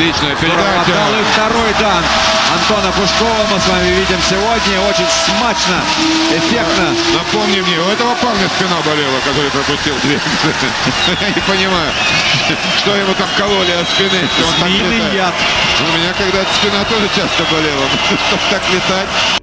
Отличная передача. Отдал и второй дан Антона Пушкова. Мы с вами видим сегодня. Очень смачно, эффектно. Напомни мне, у этого парня спина болела, который пропустил две. Я не понимаю, что ему там кололи от спины. Змеиный яд. У меня когда-то спина тоже часто болела. Чтобы так летать.